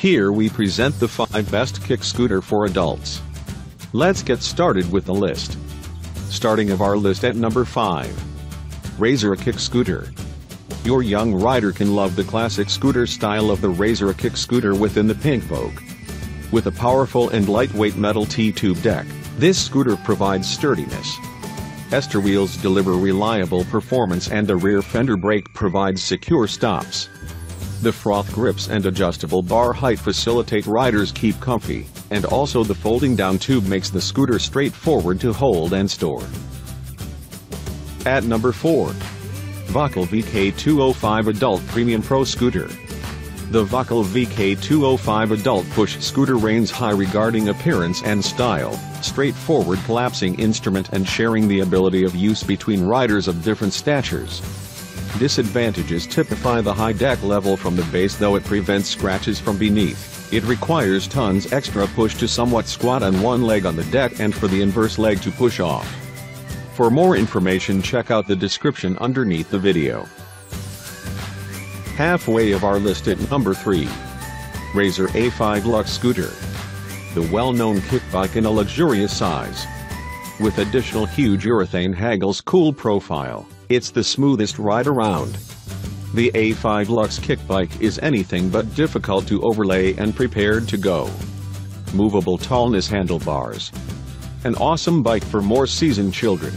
Here we present the 5 best kick scooter for adults. Let's get started with the list. Starting of our list at number 5. Razor A Kick Scooter. Your young rider can love the classic scooter style of the Razor A Kick Scooter within the pink Vogue. With a powerful and lightweight metal T-tube deck, this scooter provides sturdiness. Ester wheels deliver reliable performance and the rear fender brake provides secure stops. The froth grips and adjustable bar height facilitate riders keep comfy, and also the folding down tube makes the scooter straightforward to hold and store. At number 4. Vokel VK205 Adult Premium Pro Scooter. The Vokel VK205 Adult Push Scooter reigns high regarding appearance and style, straightforward collapsing instrument and sharing the ability of use between riders of different statures. Disadvantages typify the high deck level from the base, though it prevents scratches from beneath. It requires tons extra push to somewhat squat on one leg on the deck and for the inverse leg to push off. For more information, check out the description underneath the video. Halfway of our list at number 3. Razor A5 Lux Scooter. The well-known kick bike in a luxurious size. With additional huge urethane haggles cool profile, it's the smoothest ride around. The A5 Lux kick bike is anything but difficult to overlay and prepared to go. Movable tallness handlebars. An awesome bike for more seasoned children.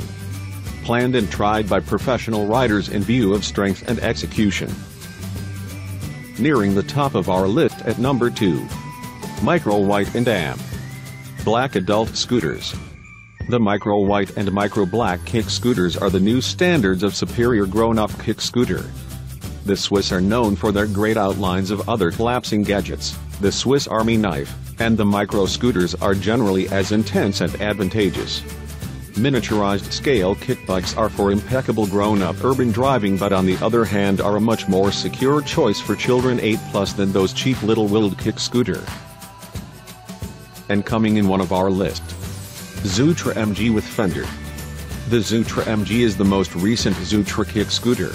Planned and tried by professional riders in view of strength and execution. Nearing the top of our list at number 2. Micro White and Amp. Black adult scooters. The Micro White and Micro Black kick scooters are the new standards of superior grown-up kick scooter. The Swiss are known for their great outlines of other collapsing gadgets, the Swiss Army knife, and the micro scooters are generally as intense and advantageous. Miniaturized scale kick bikes are for impeccable grown-up urban driving, but on the other hand are a much more secure choice for children 8+ than those cheap little-wheeled kick scooter. And coming in one of our list. Xootr MG with fender. The Xootr MG is the most recent Xootr kick scooter.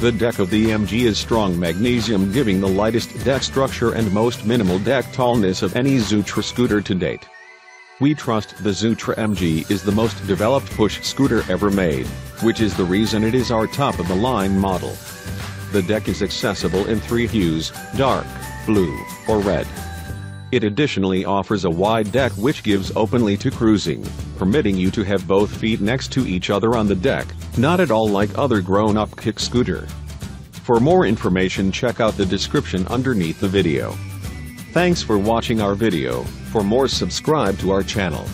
The deck of the MG is strong magnesium, giving the lightest deck structure and most minimal deck tallness of any Xootr scooter to date. We trust the Xootr MG is the most developed push scooter ever made, which is the reason it is our top of the line model. The deck is accessible in 3 hues, dark, blue, or red. It additionally offers a wide deck which gives openly to cruising, permitting you to have both feet next to each other on the deck, not at all like other grown-up kick scooter. For more information, check out the description underneath the video. Thanks for watching our video. For more, subscribe to our channel.